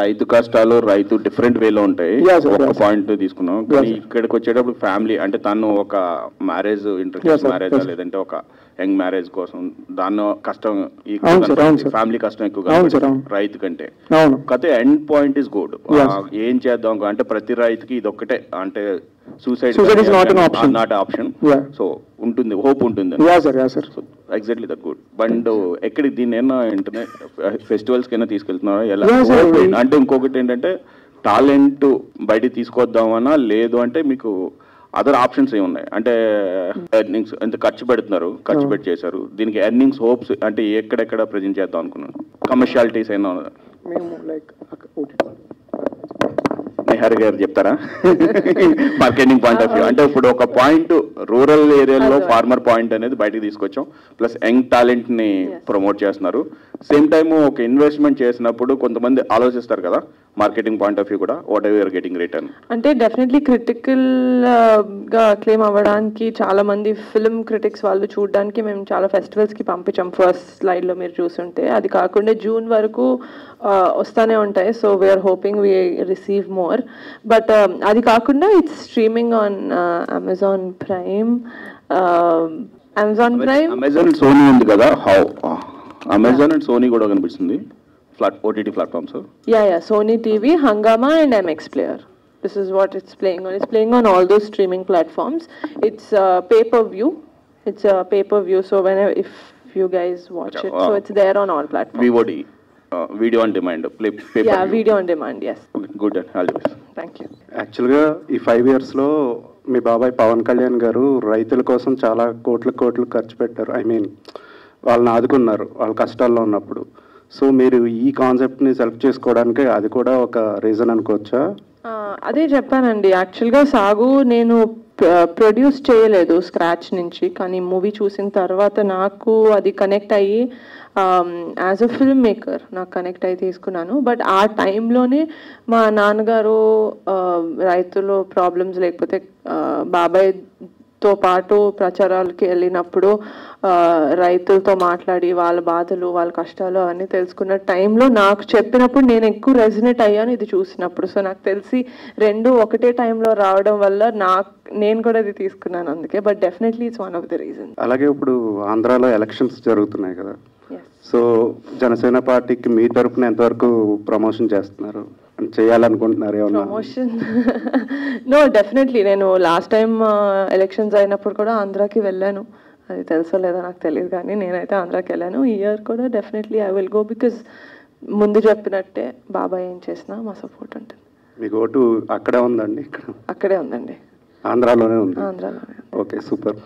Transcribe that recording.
రైతు కష్టాలు రైతు డిఫరెంట్ వేలో ఉంటాయి. ఒక పాయింట్ తీసుకున్నాం. కానీ ఇక్కడికి వచ్చేటప్పుడు ఫ్యామిలీ అంటే తను ఒక మ్యారేజ్ ఇంటర్వ్యూస్ మ్యారేజ్ లేదంటే ఒక యంగ్ మ్యారేజ్ కోసం దాన్ని కష్టం ఫ్యామిలీ కష్టం ఎక్కువగా రైతు కంటే. కాకపోతే ఎండ్ పాయింట్ ఈస్ గుడ్. ఏం చేద్దాం అంటే ప్రతి రైతుకి ఇది ఒక్కటే అంటే suicide is not an option. Not an option. Yeah. So, untunde hope untunde. Yeah, sir. So, exactly that good. But ekkadi din enna internet festivals kena teeskeltunara ela. Ante inkokati entante talent bayadi teeskoddamana ledu ante meeku other options ఏమి ఉన్నాయి అంటే earnings ఎంత ఖర్చు పెడుతున్నారు, ఖర్చు పెట్టి చేశారు, దీనికి ఎర్నింగ్స్ హోప్స్ అంటే ఎక్కడెక్కడ ప్రజెంట్ చేద్దాం అనుకున్నాను. కమర్షియాలిటీస్ అయినా హరి గారు చెప్తారా మార్కెటింగ్ పాయింట్ ఆఫ్ వ్యూ అంటే? ఇప్పుడు ఒక పాయింట్ రూరల్ ఏరియాలో ఫార్మర్ పాయింట్ అనేది బయటకు తీసుకొచ్చాం, ప్లస్ యంగ్ టాలెంట్ని ప్రమోట్ చేస్తున్నారు. సేమ్ టైము ఒక ఇన్వెస్ట్మెంట్ చేసినప్పుడు కొంతమంది ఆలోచిస్తారు కదా మార్కెటింగ్ పాయింట్ ఆఫ్ వ్యూ కూడా, వాట్ ఎవర్ గెటింగ్ రిటర్న్ అంటే. డెఫినెట్లీ క్రిటికల్గా క్లెయిమ్ అవ్వడానికి చాలా మంది ఫిల్మ్ క్రిటిక్స్ వాళ్ళు చూడడానికి మేము చాలా ఫెస్టివల్స్కి పంపించాం. ఫస్ట్ స్లైడ్లో మీరు చూసుంటే అది కాకుండా జూన్ వరకు వస్తూనే ఉంటాయి. So we are hoping we receive more. But అది కాకుండా it's streaming on Amazon Prime Amazon Sony ఉంది కదా, హౌ అమెజాన్ అండ్ సోనీ కూడా కనిపిస్తుంది OTT platforms, sir. Yeah, Sony TV, Hangama and MX Player. This is what it's playing on. It's playing on all those streaming platforms. It's pay-per-view. So whenever, if you guys watch it, so it's there on all platforms. VOD, video on demand, pay-per-view. Yeah, video on demand, yes. Okay, good, always. Thank you. Actually, 5 years lo, my babai Pawan Kalyan garu, raithul kosam chala kotlu kharchu pettaru. I mean, వాళ్ళు ఆదుకున్నారు వాళ్ళ కష్టాల్లో ఉన్నప్పుడు. So మీరు ఈ కాన్సెప్ట్ని select చేసుకోవడానికి అది కూడా ఒక రీజన్ అనుకోవచ్చా? అదే చెప్పానండి, యాక్చువల్గా సాగు నేను ప్రొడ్యూస్ చేయలేదు స్క్రాచ్ నుంచి. కానీ మూవీ చూసిన తర్వాత నాకు అది కనెక్ట్ అయ్యి యాజ్ అ ఫిల్మ్ మేకర్ నాకు కనెక్ట్ అయ్యి తీసుకున్నాను. బట్ ఆ టైంలోనే మా నాన్నగారు రైతులు ప్రాబ్లమ్స్ లేకపోతే బాబాయ్ తో పాటు ప్రచారాలకి వెళ్ళినప్పుడు రైతులతో మాట్లాడి వాళ్ళ బాధలు వాళ్ళ కష్టాలు అవన్నీ తెలుసుకున్న టైంలో నాకు చెప్పినప్పుడు నేను ఎక్కువ రెజినేట్ అయ్యాను ఇది చూసినప్పుడు. సో నాకు తెలిసి రెండు ఒకటే టైంలో రావడం వల్ల నేను కూడా ఇది తీసుకున్నాను అందుకే. But definitely it's one of the reason. అలాగే ఇప్పుడు ఆంధ్రాలో ఎలక్షన్స్ జరుగుతున్నాయి కదా, సో జనసేన పార్టీకి మీ తరఫున ఎంతవరకు ప్రమోషన్ చేస్తున్నారు, చేయాలనుకుంటున్నారు ఏమన్నా ప్రమోషన్? నో, డెఫినెట్లీ నేను లాస్ట్ టైం ఎలక్షన్స్ అయినప్పుడు కూడా ఆంధ్రాకి వెళ్ళాను. అది తెలుసో లేదో నాకు తెలియదు కానీ నేనైతే ఆంధ్రాకి వెళ్ళాను. ఈ ఇయర్ కూడా definitely I will go, because ముందు చెప్పినట్టే బాబాయ్ ఏం చేసినా మా సపోర్ట్ ఉంటుంది. మీకు ఓటు అక్కడే ఉందండి? అక్కడే ఉందండి, ఆంధ్రాలోనే ఉంది. Okay, super.